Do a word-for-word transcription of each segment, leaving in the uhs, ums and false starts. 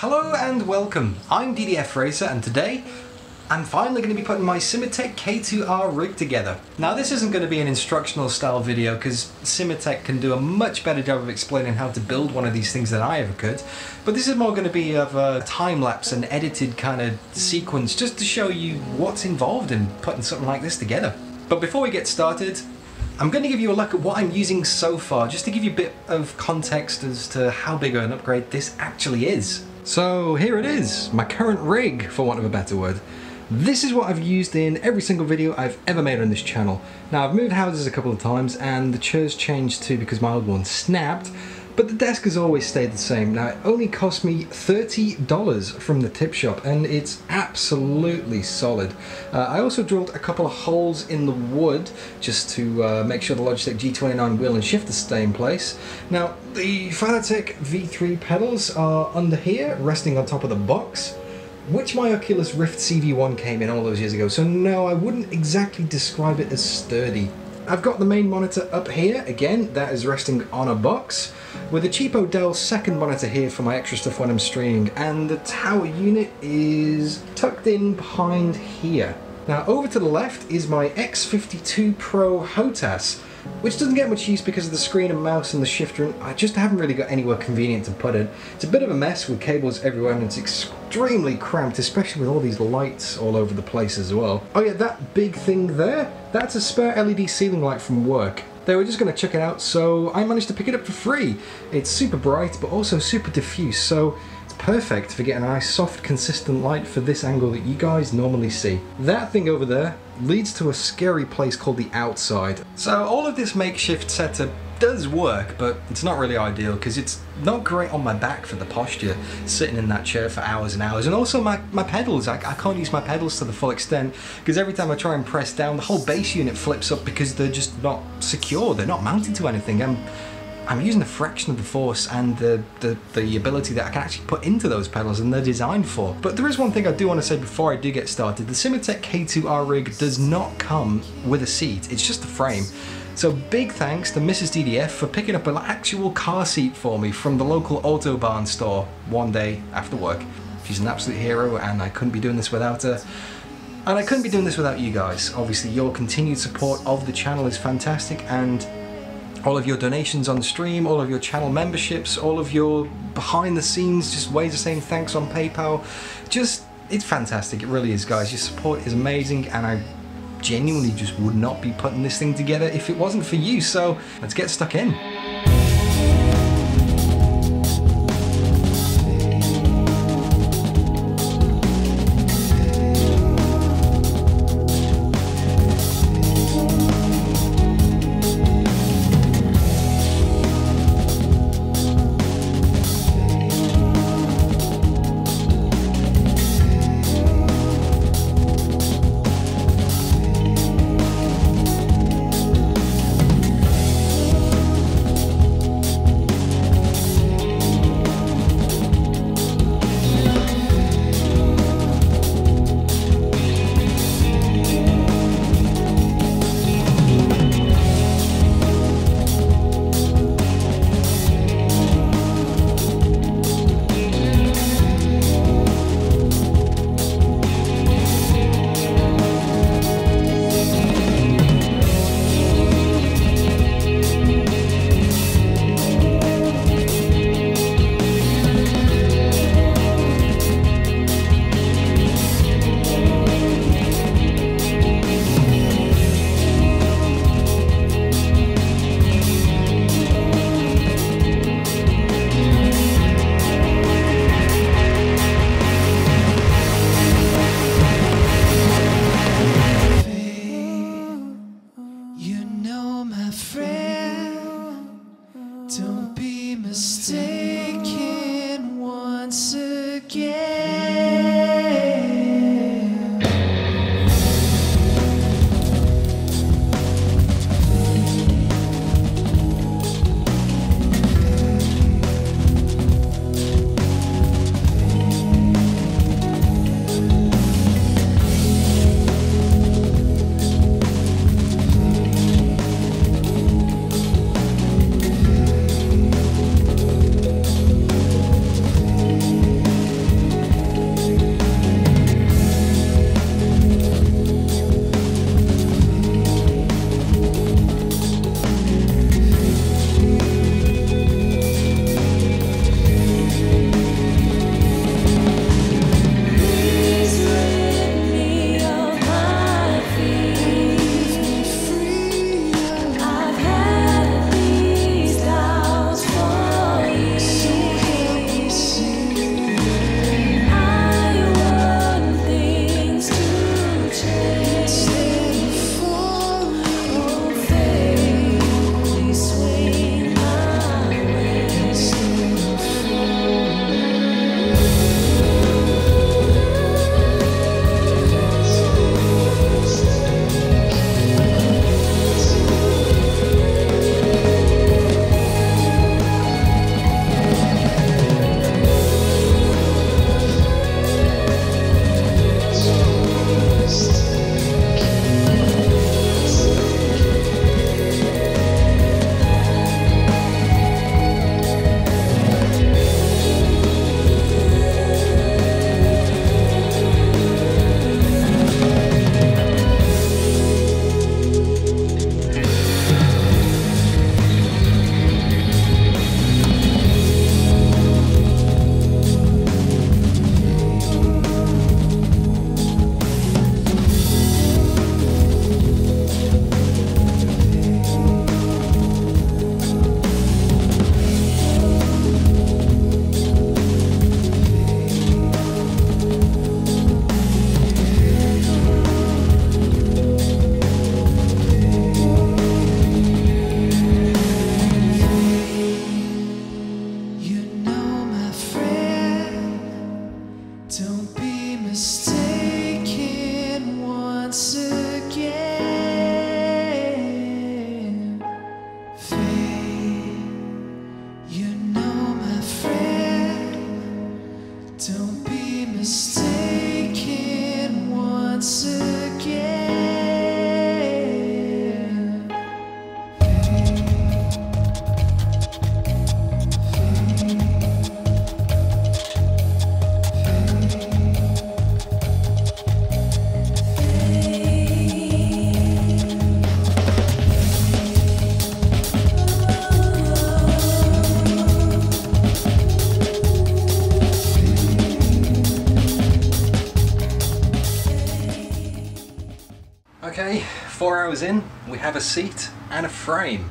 Hello and welcome, I'm D D F Racer and today I'm finally going to be putting my SIMETIK K two R rig together. Now this isn't going to be an instructional style video because SIMETIK can do a much better job of explaining how to build one of these things than I ever could, but this is more going to be of a time-lapse and edited kind of sequence just to show you what's involved in putting something like this together. But before we get started, I'm going to give you a look at what I'm using so far just to give you a bit of context as to how big of an upgrade this actually is. So here it is, my current rig, for want of a better word. This is what I've used in every single video I've ever made on this channel. Now I've moved houses a couple of times and the chairs changed too because my old one snapped, but the desk has always stayed the same. Now it only cost me thirty dollars from the tip shop and it's absolutely solid. Uh, I also drilled a couple of holes in the wood just to uh, make sure the Logitech G twenty-nine wheel and shifter stay in place. Now the Fanatec V three pedals are under here resting on top of the box, which my Oculus Rift C V one came in all those years ago, so no, I wouldn't exactly describe it as sturdy. I've got the main monitor up here, again, that is resting on a box, with a cheapo Dell second monitor here for my extra stuff when I'm streaming, and the tower unit is tucked in behind here. Now over to the left is my X fifty-two Pro Hotas, which doesn't get much use because of the screen and mouse and the shifter, and I just haven't really got anywhere convenient to put it. It's a bit of a mess with cables everywhere and it's extremely cramped, especially with all these lights all over the place as well. Oh yeah, that big thing there, that's a spare L E D ceiling light from work. They were just going to check it out, so I managed to pick it up for free. It's super bright but also super diffuse, so it's perfect for getting a nice soft consistent light for this angle that you guys normally see. That thing over there leads to a scary place called the outside. So all of this makeshift setup does work, but it's not really ideal because it's not great on my back for the posture, sitting in that chair for hours and hours. And also my, my pedals, I, I can't use my pedals to the full extent because every time I try and press down, the whole base unit flips up because they're just not secure, they're not mounted to anything. I'm, I'm using a fraction of the force and the, the, the ability that I can actually put into those pedals and they're designed for. But there is one thing I do want to say before I do get started. The SIMETIK K two R rig does not come with a seat, it's just the frame. So big thanks to Missus D D F for picking up an actual car seat for me from the local Autobarn store one day after work. She's an absolute hero and I couldn't be doing this without her. And I couldn't be doing this without you guys. Obviously your continued support of the channel is fantastic and all of your donations on stream, all of your channel memberships, all of your behind the scenes, just ways of saying thanks on PayPal. Just, it's fantastic, it really is guys. Your support is amazing and I genuinely just would not be putting this thing together if it wasn't for you, so let's get stuck in. Don't be mistaken once again. Fate, you know my friend. Don't be mistaken once again. Okay, four hours in, we have a seat and a frame,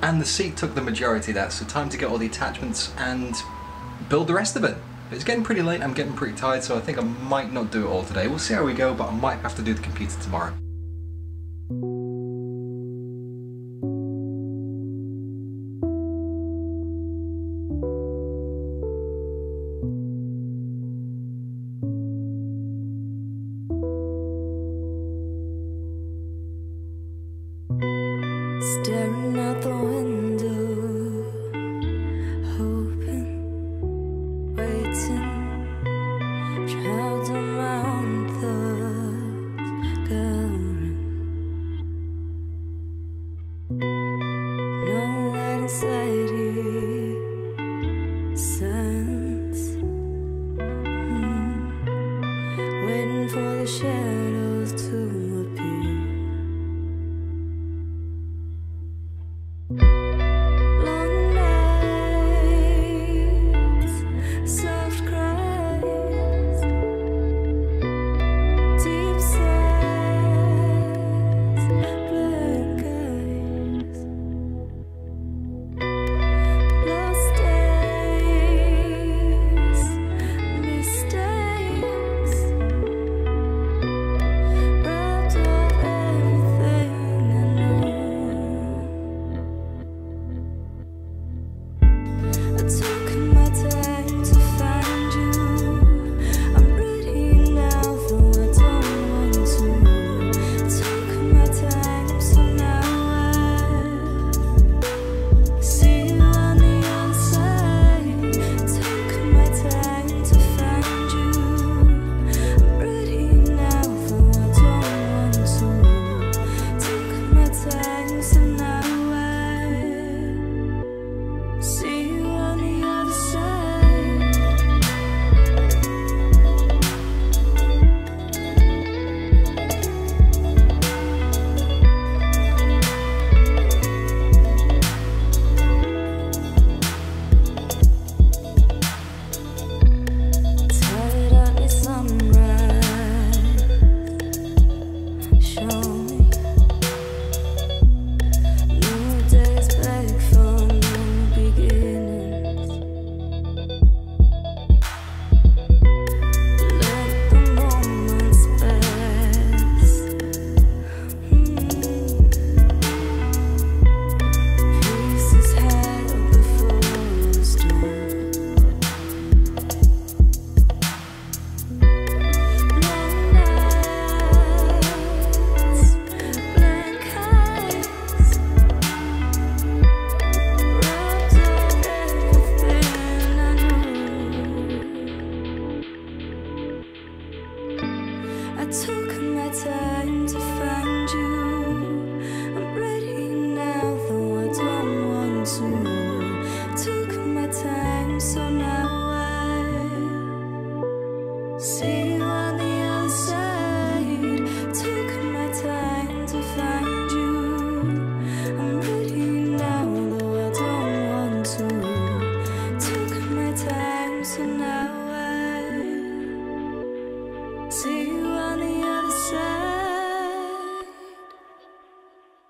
and the seat took the majority of that, so time to get all the attachments and build the rest of it. It's getting pretty late, I'm getting pretty tired, so I think I might not do it all today. We'll see how we go, but I might have to do the computer tomorrow. Staring out the window, hoping, waiting, traveled around the garden. No light inside here, silence, mm. Waiting for the shadows to.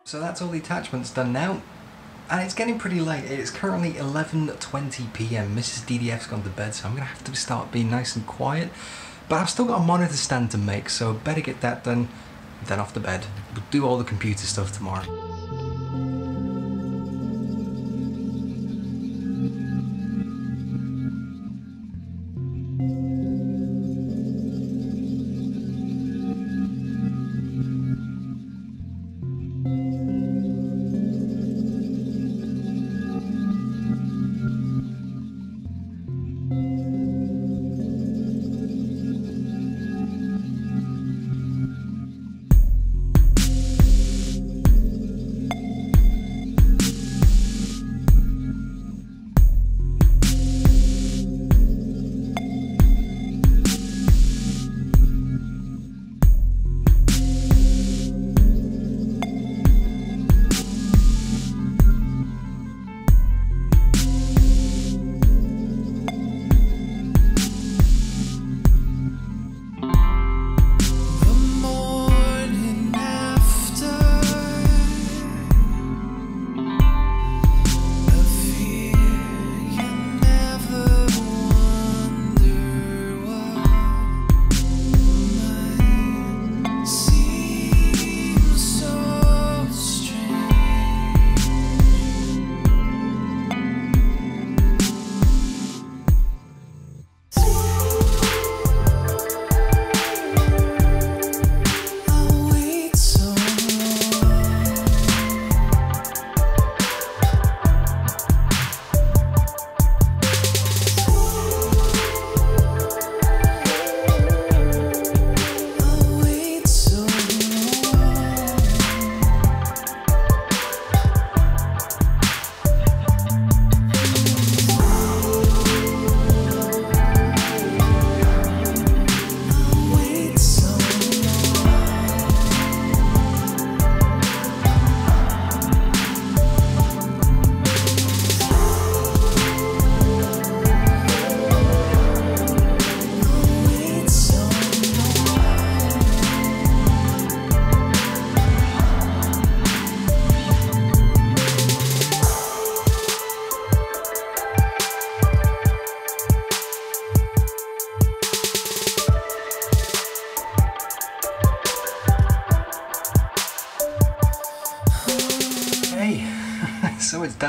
So that's all the attachments done now, and it's getting pretty late. It's currently eleven twenty p m Missus D D F's gone to bed, so I'm gonna have to start being nice and quiet, but I've still got a monitor stand to make, so better get that done, then off to bed. We'll do all the computer stuff tomorrow.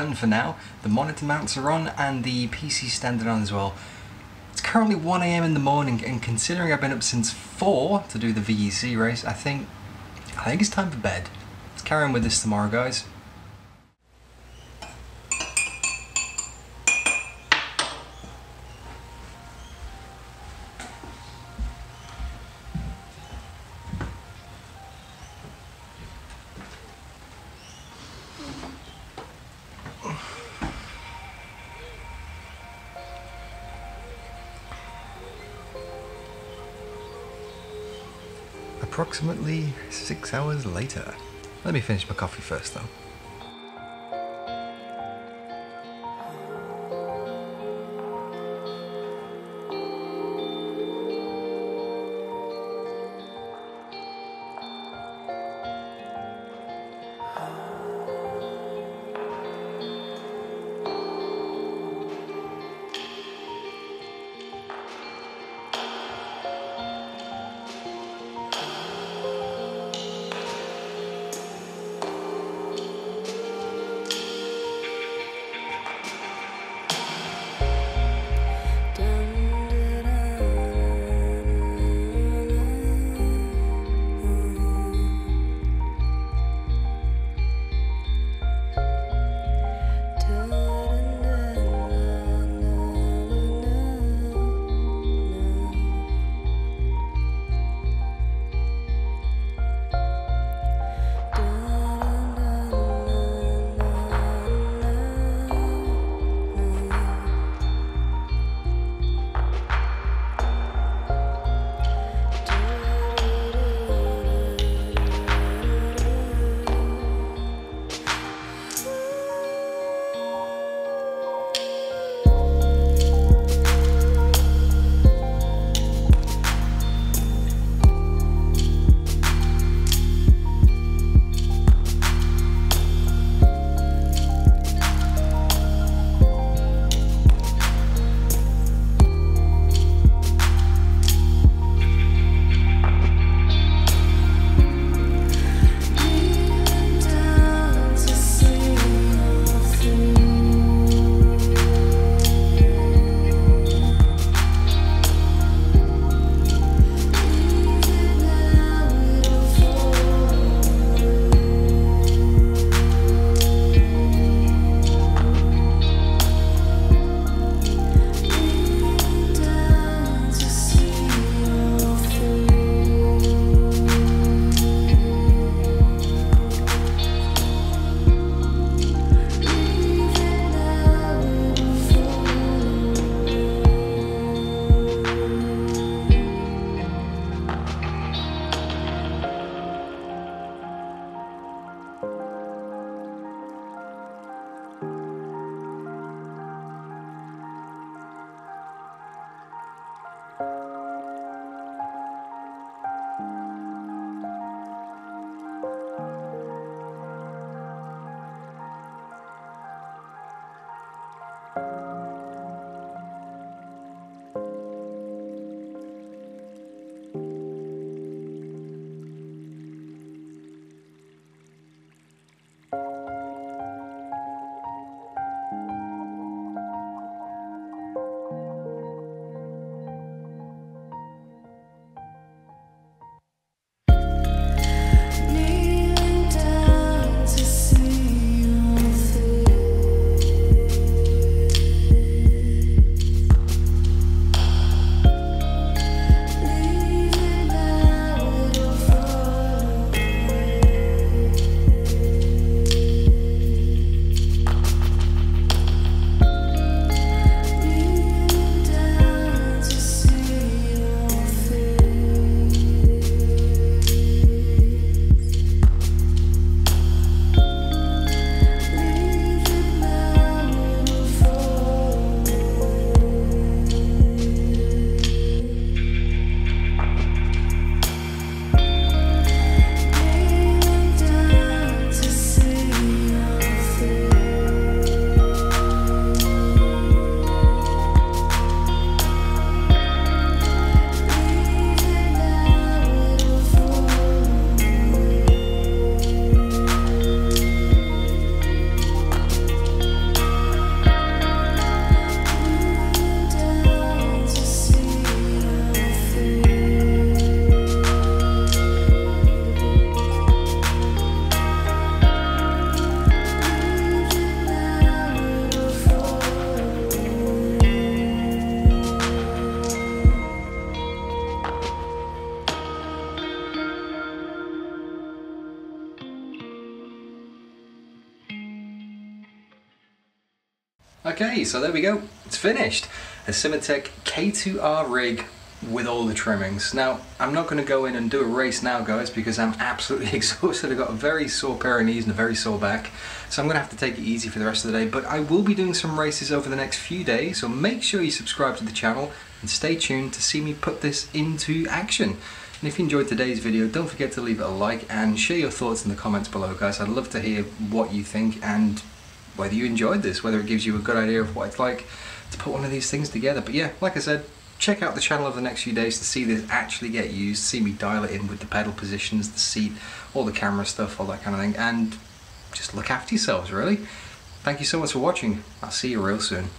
done for now. The monitor mounts are on and the P C stand on as well. It's currently one A M in the morning, and considering I've been up since four to do the V E C race, I think I think it's time for bed. Let's carry on with this tomorrow, guys. Approximately six hours later. Let me finish my coffee first though. Okay, so there we go, it's finished. A SIMETIK K two R rig with all the trimmings. Now, I'm not going to go in and do a race now, guys, because I'm absolutely exhausted. I've got a very sore pair of knees and a very sore back, so I'm going to have to take it easy for the rest of the day, but I will be doing some races over the next few days, so make sure you subscribe to the channel and stay tuned to see me put this into action. And if you enjoyed today's video, don't forget to leave it a like and share your thoughts in the comments below, guys. I'd love to hear what you think and whether you enjoyed this, whether it gives you a good idea of what it's like to put one of these things together. But yeah, like I said, check out the channel over the next few days to see this actually get used, see me dial it in with the pedal positions, the seat, all the camera stuff, all that kind of thing, and just look after yourselves, really. Thank you so much for watching. I'll see you real soon.